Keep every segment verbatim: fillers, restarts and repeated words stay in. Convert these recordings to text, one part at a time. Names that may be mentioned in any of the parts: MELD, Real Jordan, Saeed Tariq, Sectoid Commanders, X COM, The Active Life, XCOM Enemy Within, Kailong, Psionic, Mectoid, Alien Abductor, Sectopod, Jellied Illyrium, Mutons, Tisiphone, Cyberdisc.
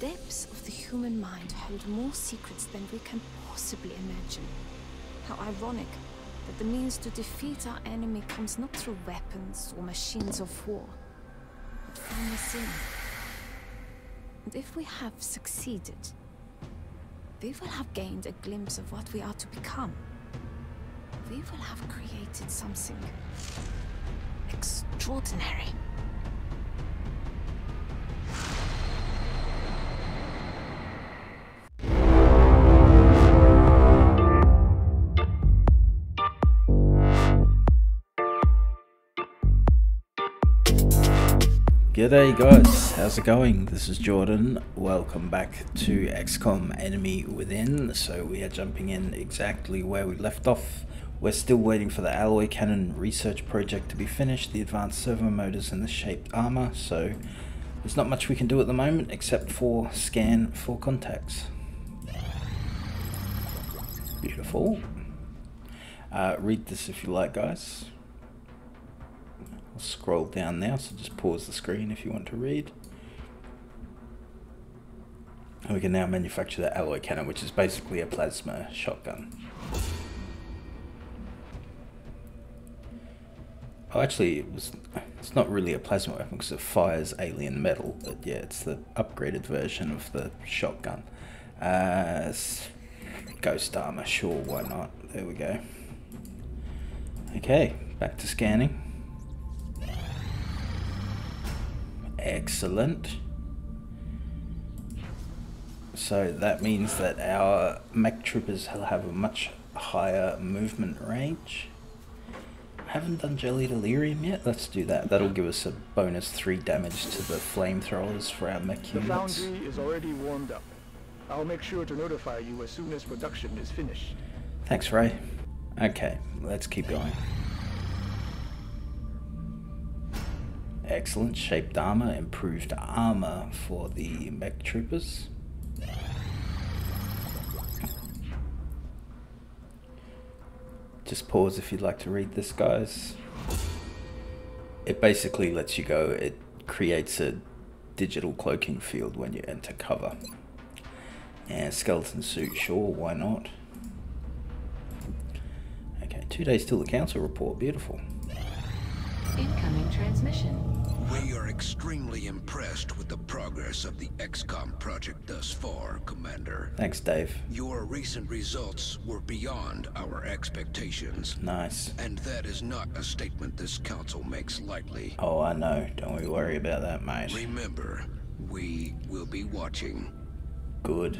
depths of the human mind hold more secrets than we can possibly imagine. How ironic that the means to defeat our enemy comes not through weapons or machines of war, but from within. And if we have succeeded, we will have gained a glimpse of what we are to become. We will have created something extraordinary. G'day guys, how's it going? This is Jordan. Welcome back to X COM Enemy Within. So we are jumping in exactly where we left off. We're still waiting for the alloy cannon research project to be finished, the advanced servo motors and the shaped armor, so there's not much we can do at the moment except for scan for contacts. Beautiful. Uh, read this if you like, guys. Scroll down now, so just pause the screen if you want to read. And we can now manufacture the alloy cannon, which is basically a plasma shotgun. Oh, actually, it was, it's not really a plasma weapon because it fires alien metal, but yeah, it's the upgraded version of the shotgun. Uh, ghost armor, sure, why not? There we go. Okay, back to scanning. Excellent. So that means that our mech troopers have a much higher movement range. I haven't done Jellied Illyrium yet. Let's do that. That'll give us a bonus three damage to the flamethrowers for our mech units. The boundary is already warmed up. I'll make sure to notify you as soon as production is finished. Thanks, Ray. Okay, let's keep going. Excellent. Shaped armor, improved armor for the mech troopers. Just pause if you'd like to read this, guys. It basically lets you go, it creates a digital cloaking field when you enter cover. And skeleton suit, sure, why not? Okay, two days till the council report, beautiful. Incoming transmission. We are extremely impressed with the progress of the X COM project thus far, Commander. Thanks, Dave. Your recent results were beyond our expectations. Nice. And that is not a statement this council makes lightly. Oh, I know. Don't we worry about that, mate. Remember, we will be watching. Good.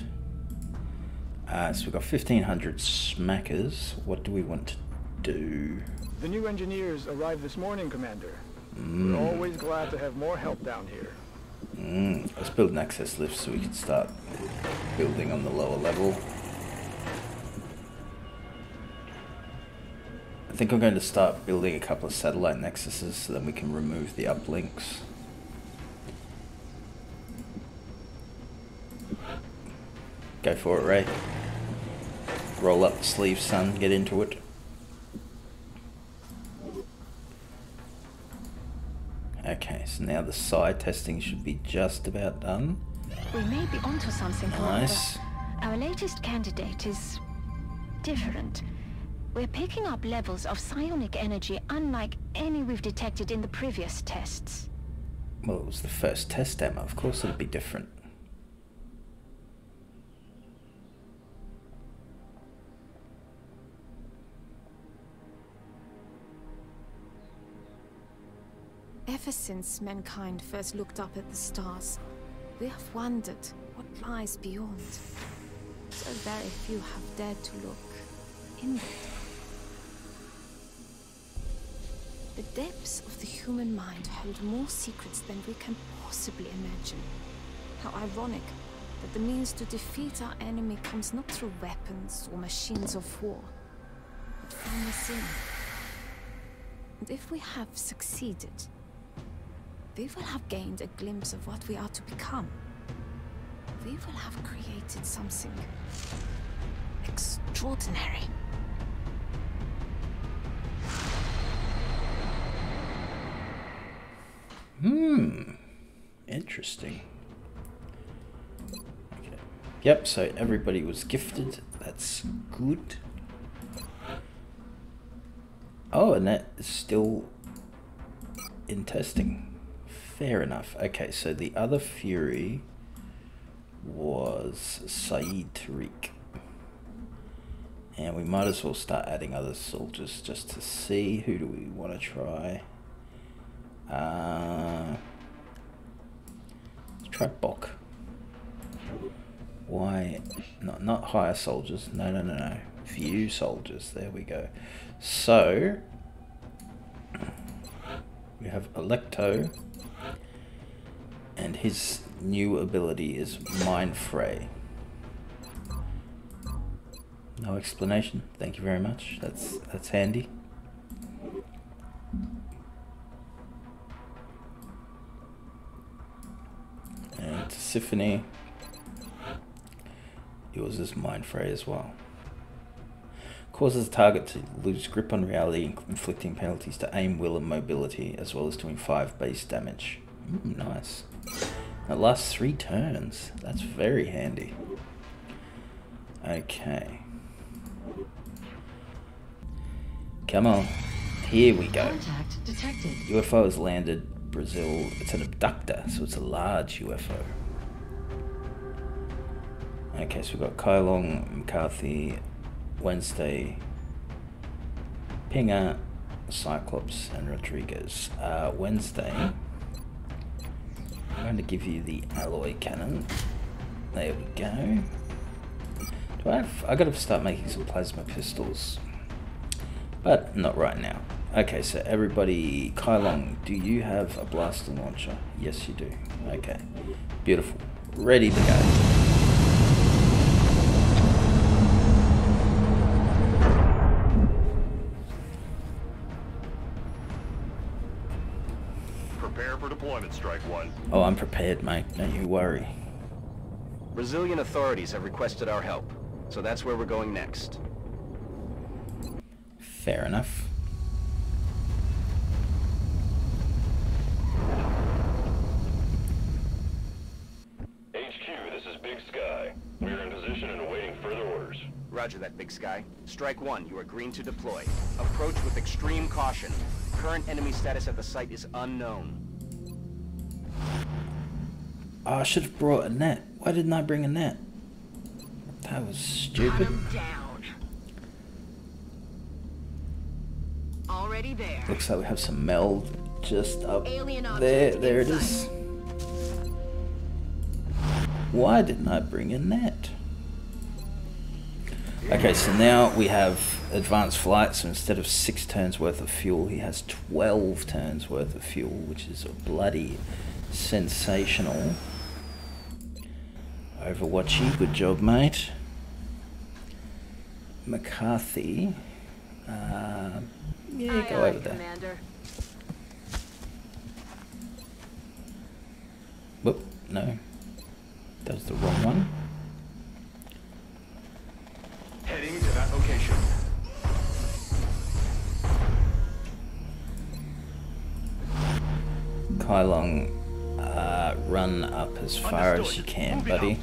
Uh, so we've got fifteen hundred smackers. What do we want to do? The new engineers arrived this morning, Commander. Mm. We're always glad to have more help down here. Mm. Let's build an access lift so we can start building on the lower level. I think I'm going to start building a couple of satellite nexuses so then we can remove the uplinks. Go for it, Ray. Roll up the sleeves, son. Get into it. Okay, so now the psi testing should be just about done. We may be onto something. Nice. However, our latest candidate is different. We're picking up levels of psionic energy unlike any we've detected in the previous tests. Well, it was the first test demo. Of course it'll be different. Ever since mankind first looked up at the stars, we have wondered what lies beyond. So very few have dared to look inward. The depths of the human mind hold more secrets than we can possibly imagine. How ironic that the means to defeat our enemy comes not through weapons or machines of war, but from within. And if we have succeeded, we will have gained a glimpse of what we are to become. We will have created something extraordinary. Hmm. Interesting. Yep, so everybody was gifted. That's good. Oh, and that is still in testing. Fair enough. Okay, so the other Fury was Saeed Tariq. And we might as well start adding other soldiers just to see. Who do we want to try? Uh, let's try Bok. Why? Not, not hire soldiers. No, no, no, no. View soldiers. There we go. So, we have Electo. And his new ability is Mind Fray. No explanation. Thank you very much. That's that's handy. And Tisiphone, yours is Mind Fray as well. Causes the target to lose grip on reality, inflicting penalties to aim, will, and mobility, as well as doing five base damage. Mm, nice. That lasts three turns. That's very handy. Okay. Come on. Here we go. Contact detected. U F O has landed Brazil. It's an abductor, so it's a large U F O. Okay, so we've got Kailong, McCarthy, Wednesday, Pinger, Cyclops, and Rodriguez. Uh, Wednesday, I'm going to give you the alloy cannon. There we go. Do I have... I've got to start making some plasma pistols. But not right now. Okay, so everybody, Kailong, do you have a blaster launcher? Yes, you do. Okay, beautiful. Ready to go. Prepare for deployment, Strike One. Oh, I'm prepared, mate. Don't you worry. Brazilian authorities have requested our help, so that's where we're going next. Fair enough. H Q, this is Big Sky. We are in position and awaiting further orders. Roger that, Big Sky. Strike One, you are green to deploy. Approach with extreme caution. Current enemy status at the site is unknown. Oh, I should have brought a net. Why didn't I bring a net? That was stupid. Already there. Looks like we have some MELD just up there. There it is. Why didn't I bring a net? Okay, so now we have advanced flight, so instead of six turns worth of fuel, he has twelve turns worth of fuel, which is a bloody sensational. Overwatchy, good job, mate. McCarthy. Uh, Yeah, aye, go aye, over there. Commander. Whoop, no. That was the wrong one. Heading to that location. Kailong, uh, run up as far Understood. as you can, Moving buddy. Up.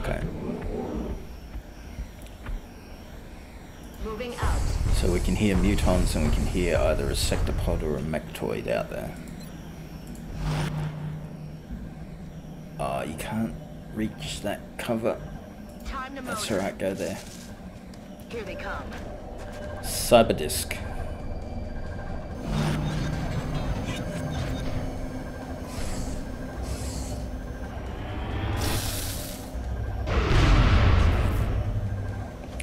Okay. Moving out. So we can hear Mutons and we can hear either a Sectopod or a Mectoid out there. Ah, oh, you can't reach that cover. Time to That's alright, go there. Here they come. Cyberdisc.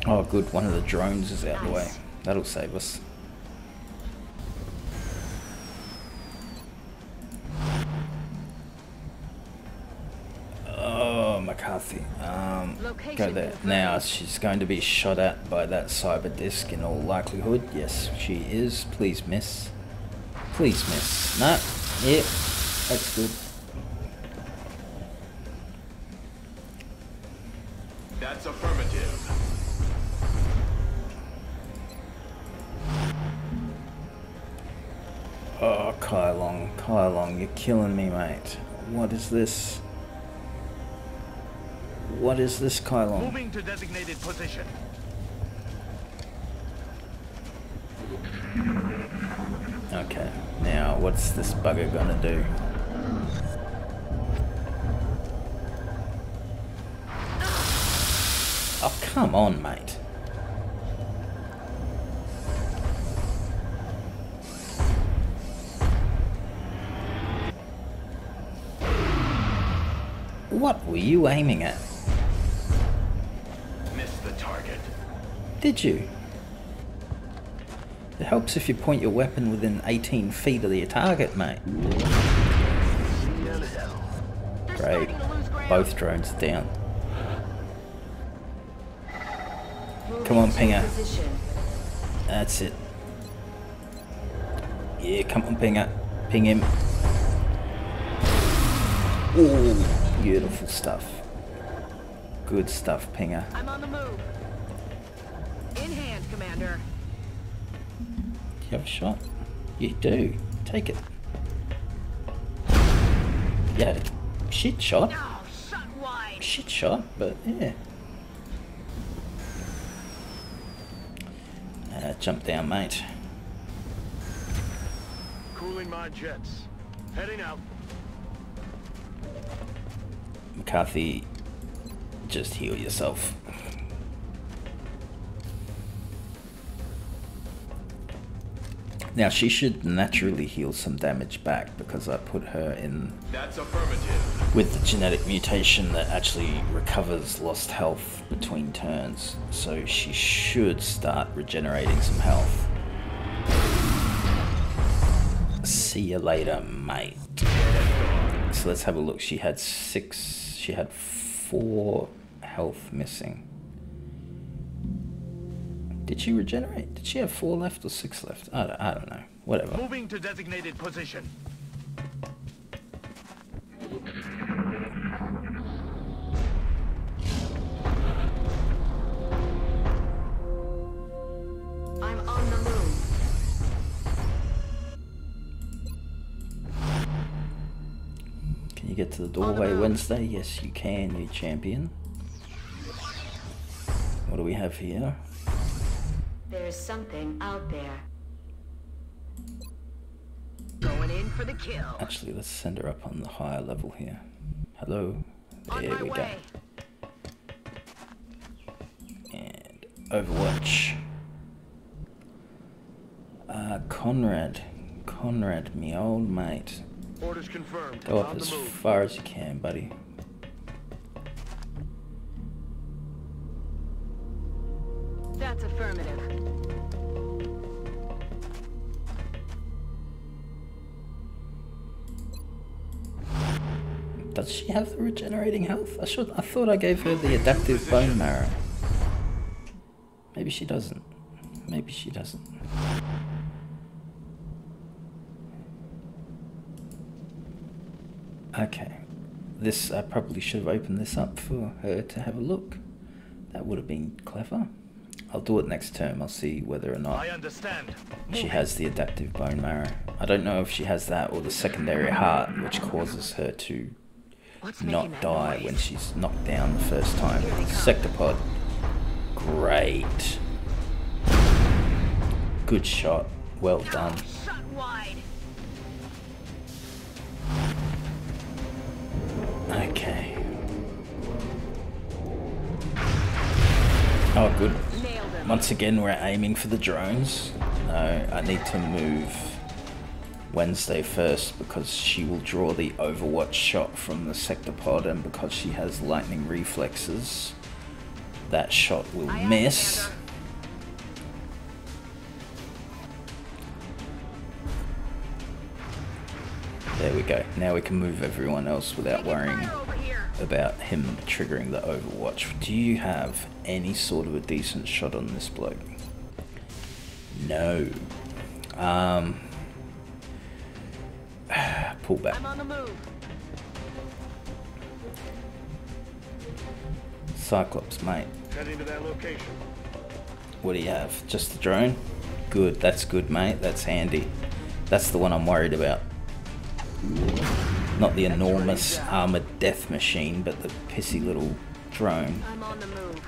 Oh good, one of the drones is out of the way. That'll save us. Oh, McCarthy. Um, go there. Now, she's going to be shot at by that Cyberdisc in all likelihood. Yes, she is. Please miss. Please miss. No. Yeah, that's good. That's affirmative. Oh, Kylong, Kylong, you're killing me, mate. What is this? What is this, Kylong? Moving to designated position. Okay, now what's this bugger gonna do? Oh, come on, mate. What were you aiming at? Missed the target. Did you? It helps if you point your weapon within eighteen feet of your target, mate. Great. Both drones are down. Come on, Pinger. That's it. Yeah, come on, Pinger. Ping him. Ooh. Beautiful stuff. Good stuff, Pinger. I'm on the move. In hand, Commander. Do you have a shot? You do. Take it. You had a shit shot. No, shot wide. Shit shot, but yeah. Uh, jump down, mate. Cooling my jets. Heading out. McCarthy, just heal yourself. Now she should naturally heal some damage back because I put her in That's affirmative. With the genetic mutation that actually recovers lost health between turns. So she should start regenerating some health. See you later, mate. So let's have a look. She had six... She had four health missing. Did she regenerate? Did she have four left or six left? I don't, I don't know. Whatever. Moving to designated position. I'm on the move. You get to the doorway Wednesday? Yes, you can, you champion. What do we have here? There's something out there. Going in for the kill. Actually, let's send her up on the higher level here. Hello. There we go. And Overwatch. Uh, Conrad. Conrad, me old mate. Orders confirmed. Go up as far as you can, buddy. That's affirmative. Does she have the regenerating health? I should. I thought I gave her the adaptive bone marrow. Maybe she doesn't. Maybe she doesn't. Okay, this, I probably should have opened this up for her to have a look. That would have been clever. I'll do it next term. I'll see whether or not I understand. She has the adaptive bone marrow. I don't know if she has that or the secondary heart, which causes her to What's not die noise? When she's knocked down the first time. Sectopod. Great. Good shot. Well done. Okay. Oh, good. Once again, we're aiming for the drones. No, I need to move Wednesday first because she will draw the Overwatch shot from the Sectopod, and because she has lightning reflexes, that shot will miss. There we go. Now we can move everyone else without worrying about him triggering the Overwatch. Do you have any sort of a decent shot on this bloke? No. Um. Pull back. I'm on the move. Cyclops, mate. Heading to that location. What do you have? Just the drone? Good. That's good, mate. That's handy. That's the one I'm worried about. Not the enormous armored death machine, but the pissy little drone. I'm on the move.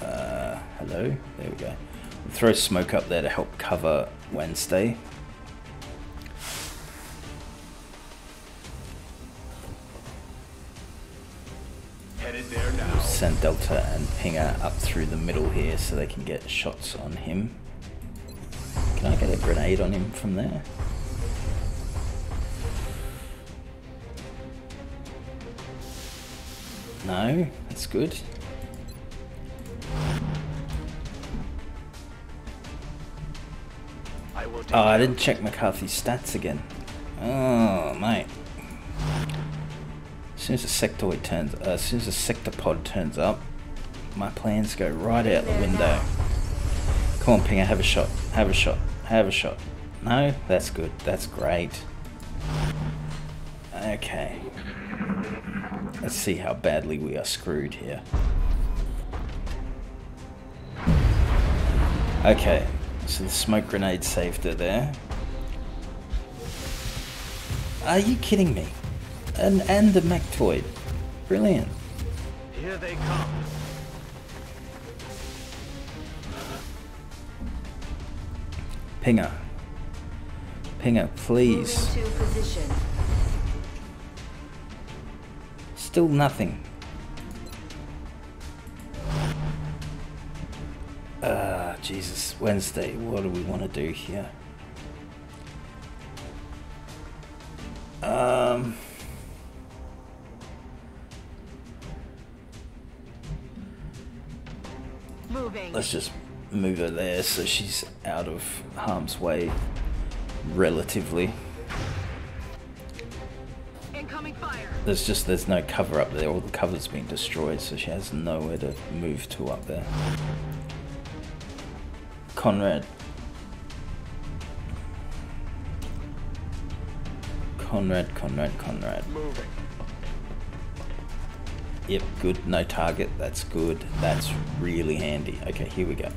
Uh, hello? There we go. We'll throw smoke up there to help cover Wednesday. Send Delta and Pinger up through the middle here so they can get shots on him. Can I get a grenade on him from there? No, that's good. Oh, I didn't check McCarthy's stats again. Oh, mate. As soon as the sectoid turns, uh, as soon as the sectopod turns up, my plans go right out the window. Come on, Pinger, have a shot, have a shot, have a shot. No, that's good, that's great. Okay, let's see how badly we are screwed here. Okay, so the smoke grenade saved her there. Are you kidding me? And, and the Mectoid. Brilliant. Here they come. Pinger. Pinger, please. Still nothing. Ah, Jesus. Wednesday, what do we want to do here? Um... Let's just move her there so she's out of harm's way, relatively. Incoming fire. There's just, there's no cover up there, all the cover's been destroyed, so she has nowhere to move to up there. Conrad. Conrad, Conrad, Conrad. Moving. Yep, good, no target, that's good, that's really handy. Okay, here we go.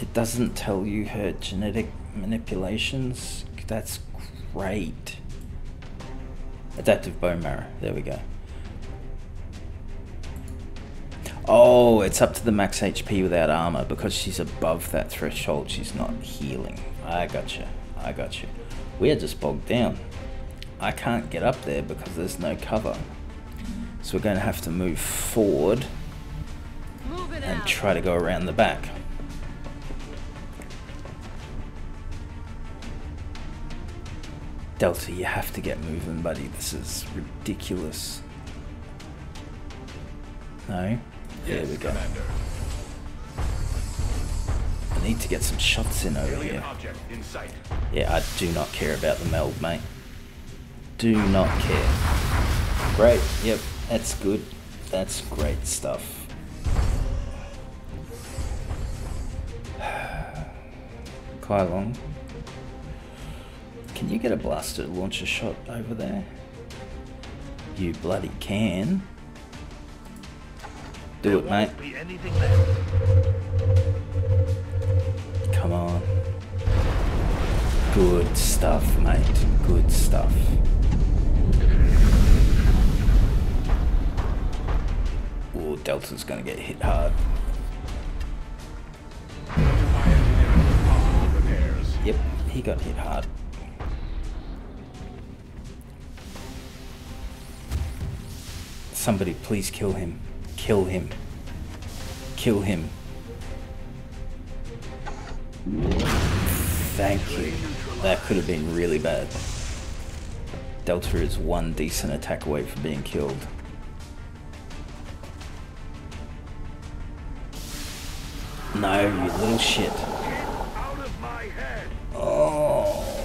It doesn't tell you her genetic manipulations, that's great. Adaptive bone marrow, there we go. Oh, it's up to the max H P without armor, because she's above that threshold, she's not healing. I gotcha. I got you. We are just bogged down. I can't get up there because there's no cover. So we're going to have to move forward and try to go around the back. Delta, you have to get moving, buddy. This is ridiculous. No? There we go. I need to get some shots in over here. Yeah, I do not care about the meld, mate. Do not care. Great, yep, that's good. That's great stuff. Kai Long, can you get a blaster launcher shot over there? You bloody can. Do it, mate. Come on. Good stuff, mate. Good stuff. Oh, Delta's gonna get hit hard. Yep, he got hit hard. Somebody please kill him. Kill him. Kill him. Thank you. That could have been really bad. Delta is one decent attack away from being killed. No, you little shit. Oh.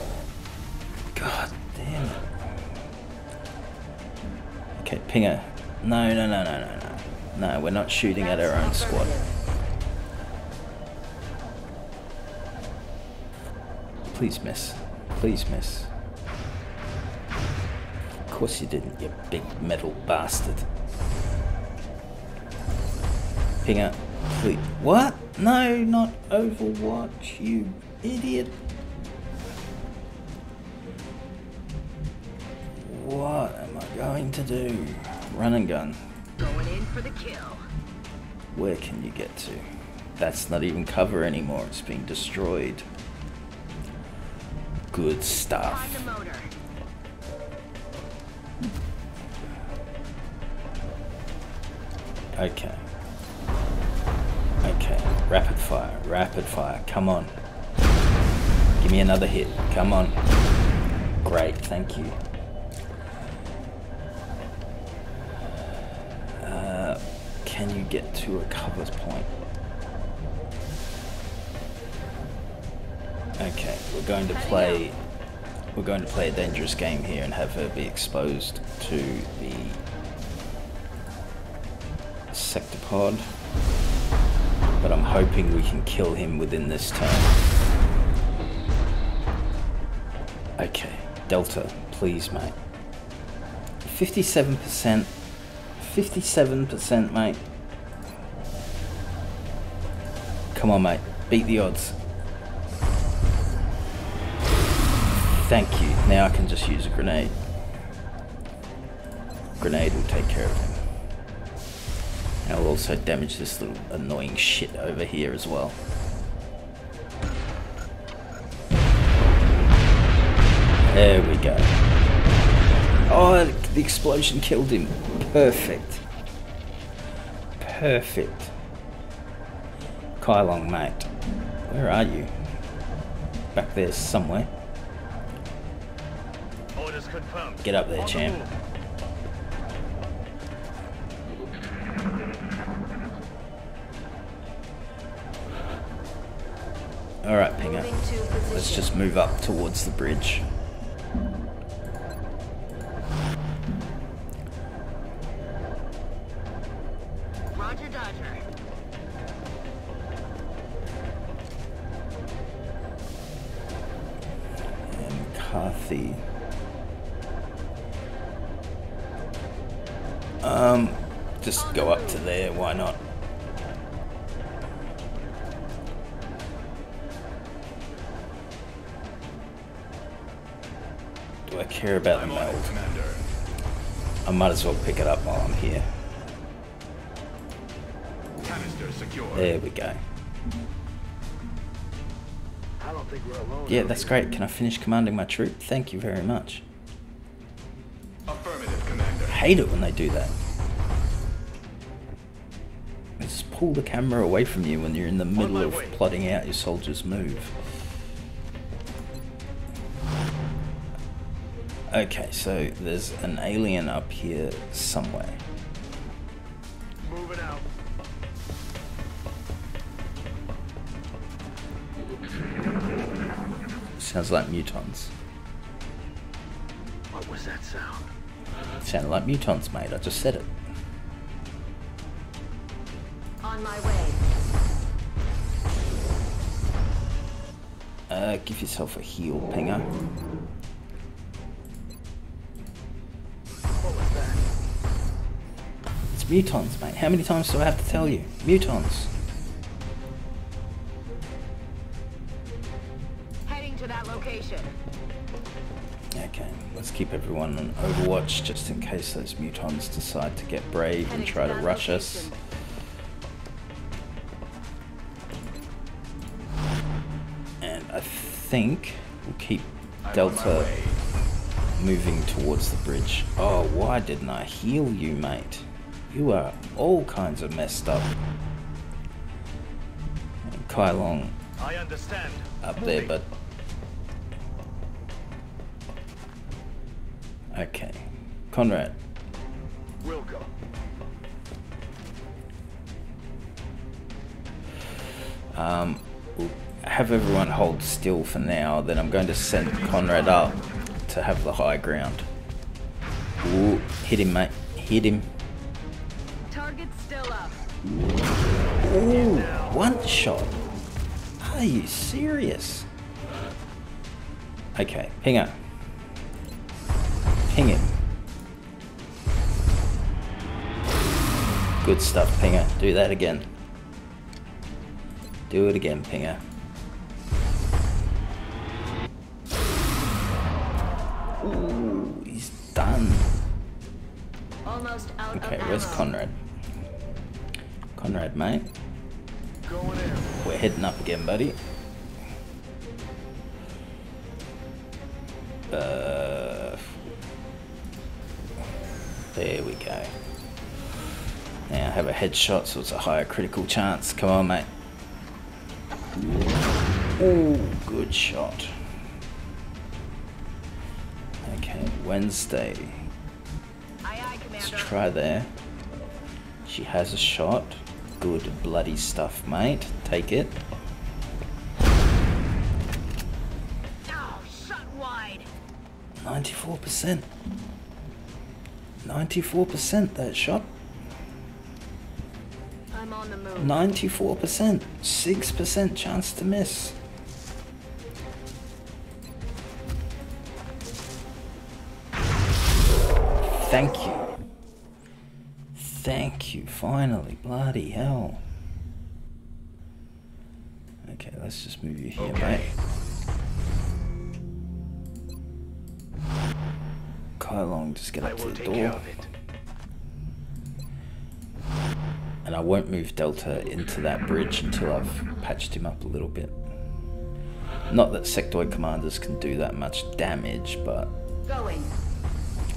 God damn it. Okay, Pinger. No, no, no, no, no, no. No, we're not shooting at our own squad. Please miss. Please miss. course you didn't, you big metal bastard. Ping up. Please. What? No, not Overwatch, you idiot. What am I going to do? Run and gun. Going in for the kill. Where can you get to? That's not even cover anymore. It's being destroyed. Good stuff. On the motor. Okay. Okay. Rapid fire. Rapid fire. Come on. Give me another hit. Come on. Great. Thank you. Uh, can you get to a cover point? Okay, we're going to play we're going to play a dangerous game here and have her be exposed to the Sectopod. But I'm hoping we can kill him within this turn. Okay, Delta, please mate. fifty-seven percent fifty-seven percent mate. Come on mate, beat the odds. Thank you. Now I can just use a grenade. Grenade will take care of him. And I'll also damage this little annoying shit over here as well. There we go. Oh, the explosion killed him. Perfect. Perfect. Kai Long, mate. Where are you? Back there somewhere. Get up there, champ. Alright, Pinger. Let's just move up towards the bridge. Roger, Dodger. And McCarthy. Um, just go up to there, why not? Do I care about the meld? I might as well pick it up while I'm here. There we go. Yeah, that's great. Can I finish commanding my troop? Thank you very much. I hate it when they do that. They just pull the camera away from you when you're in the middle of plotting out your soldiers' move. Okay, so there's an alien up here somewhere. Move it out. Sounds like Mutons. What was that sound? Sounded like Mutons, mate. I just said it. On my way. Uh, give yourself a heal, Pinger. What was that? It's Mutons, mate. How many times do I have to tell you? Mutons. Heading to that location. Okay, let's keep everyone on Overwatch just in case those Mutons decide to get brave and try to rush us. And I think we'll keep Delta moving towards the bridge. Oh, why didn't I heal you, mate? You are all kinds of messed up. And Kai Long, I understand. Up there, but... Okay, Conrad. We'll go. Um, we'll have everyone hold still for now. Then I'm going to send Conrad up to have the high ground. Ooh, hit him, mate. Hit him. Target still up. Ooh, one shot. Are you serious? Okay, Pinger. Ping him. Good stuff, Pinger. Do that again. Do it again, Pinger. Ooh, he's done. Almost out okay, of where's ammo. Conrad? Conrad, mate. Going in. We're heading up again, buddy. Uh, there we go. Now I have a headshot, so it's a higher critical chance. Come on, mate. Ooh, good shot. Okay, Wednesday. Let's try there. She has a shot. Good bloody stuff, mate. Take it. Oh, shot wide. ninety-four percent. ninety-four percent that shot. I'm on the move. ninety-four percent. six percent chance to miss. Thank you. Thank you, finally. Bloody hell. Okay, let's just move you here, okay, mate. Kai Long, just get up I to the door. And I won't move Delta into that bridge until I've patched him up a little bit. Not that Sectoid Commanders can do that much damage, but... Going.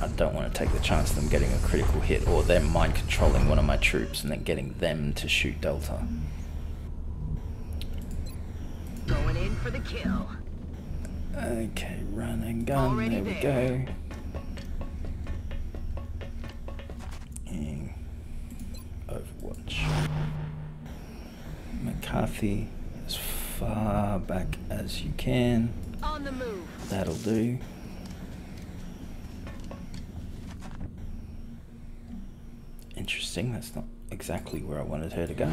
I don't want to take the chance of them getting a critical hit or them mind controlling one of my troops and then getting them to shoot Delta. Going in for the kill. Okay, run and gun. Already there, there we go. And Overwatch. McCarthy, as far back as you can. On the move. That'll do. Interesting, that's not exactly where I wanted her to go.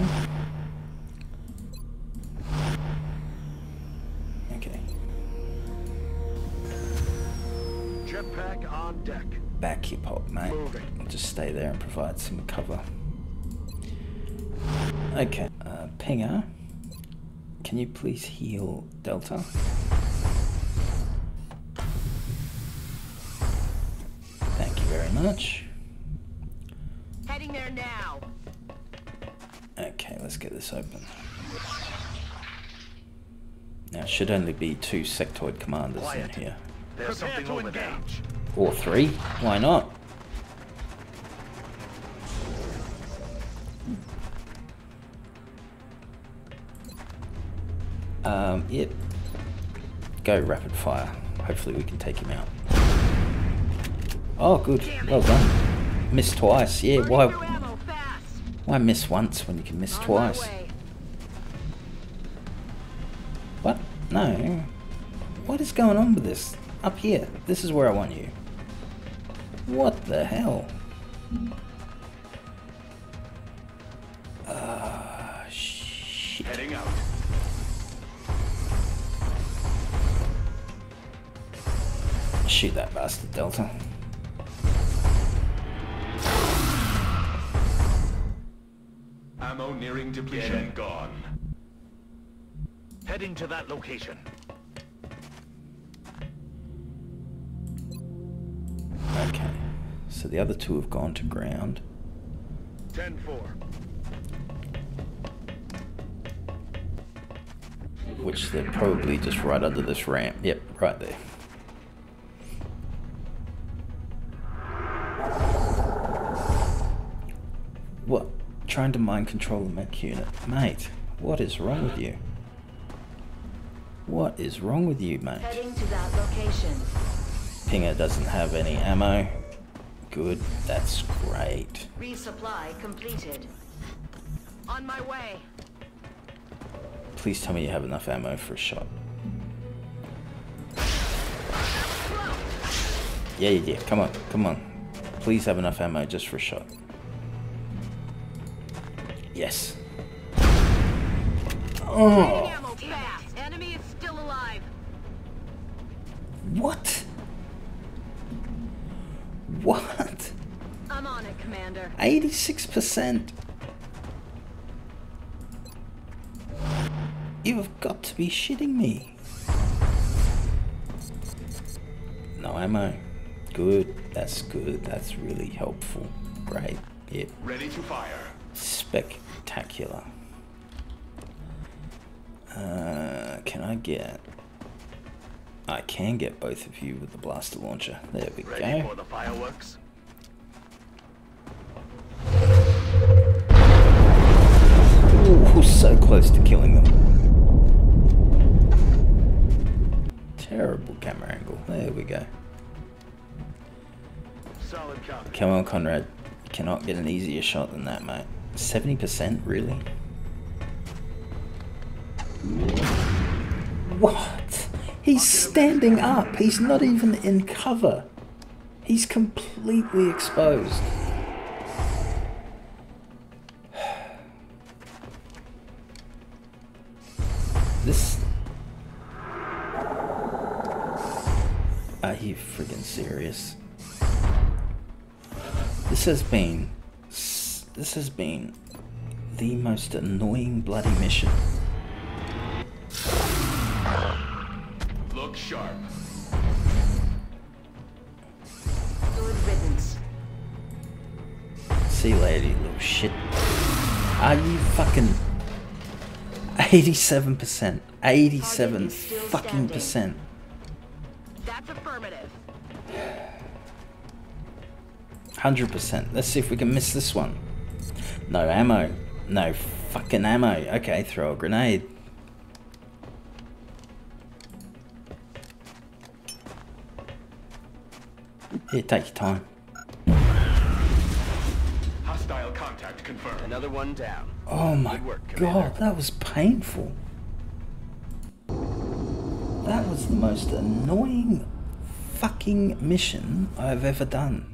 Okay. Jetpack on deck. Back hip hop, mate. I'll just stay there and provide some cover. Okay, uh, Pinger, can you please heal Delta? Thank you very much. There now. Okay, let's get this open. Now it should only be two Sectoid Commanders Quiet. in here. There's Prepare something to over engage. There. Or three. Why not? Um, yep. Go rapid fire. Hopefully we can take him out. Oh, good. Well done. Miss twice, yeah. Why? Why miss once when you can miss twice? What? No. What is going on with this? Up here. This is where I want you. What the hell? Ah, uh, shit. Heading out. Shoot that bastard, Delta. Ammo nearing depletion and gone. Heading to that location. Okay, so the other two have gone to ground. ten four. Which they're probably just right under this ramp. Yep, right there. What? Trying to mind control the mech unit. Mate, what is wrong with you? What is wrong with you, mate? Heading to that location. Pinger doesn't have any ammo. Good, that's great. Resupply completed. On my way. Please tell me you have enough ammo for a shot. Yeah, yeah, yeah. Come on, come on. Please have enough ammo just for a shot. Yes. Oh. Enemy is still alive. What? What? I'm on it, Commander. eighty-six percent. You've got to be shitting me. No ammo. Good. That's good. That's really helpful. Great. Yep. Ready to fire. Spectacular. Uh, can I get... I can get both of you with the blaster launcher. There we Ready go. Ready for the fireworks? Ooh, so close to killing them. Terrible camera angle. There we go. Solid copy. Come on, Conrad. You cannot get an easier shot than that, mate. seventy percent, really? What? He's standing up. He's not even in cover. He's completely exposed. This... Are you friggin' serious? This has been... This has been the most annoying bloody mission. Look sharp. Good riddance. See you later, you little shit. Are you fucking... eighty-seven percent. eighty-seven fucking standing. Percent. That's affirmative. one hundred percent. Let's see if we can miss this one. No ammo. No fucking ammo. Okay, throw a grenade. Here, take your time. Hostile contact confirmed. Another one down. Oh my god, that was painful. That was the most annoying fucking mission I've ever done.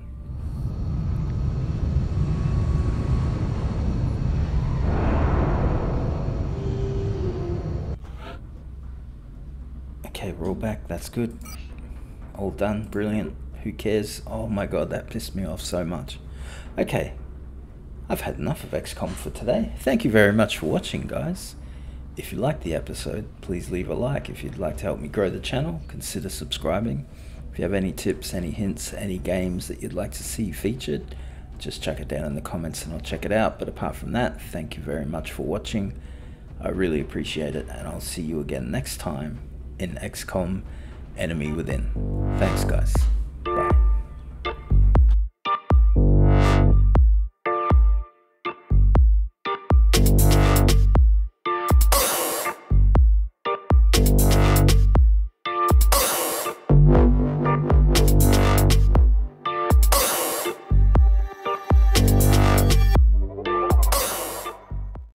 Okay, we're all back. That's good. All done. Brilliant. Who cares? Oh my god, that pissed me off so much. Okay. I've had enough of X COM for today. Thank you very much for watching, guys. If you liked the episode, please leave a like. If you'd like to help me grow the channel, consider subscribing. If you have any tips, any hints, any games that you'd like to see featured, just chuck it down in the comments and I'll check it out. But apart from that, thank you very much for watching. I really appreciate it, and I'll see you again next time in X COM Enemy Within. Thanks, guys.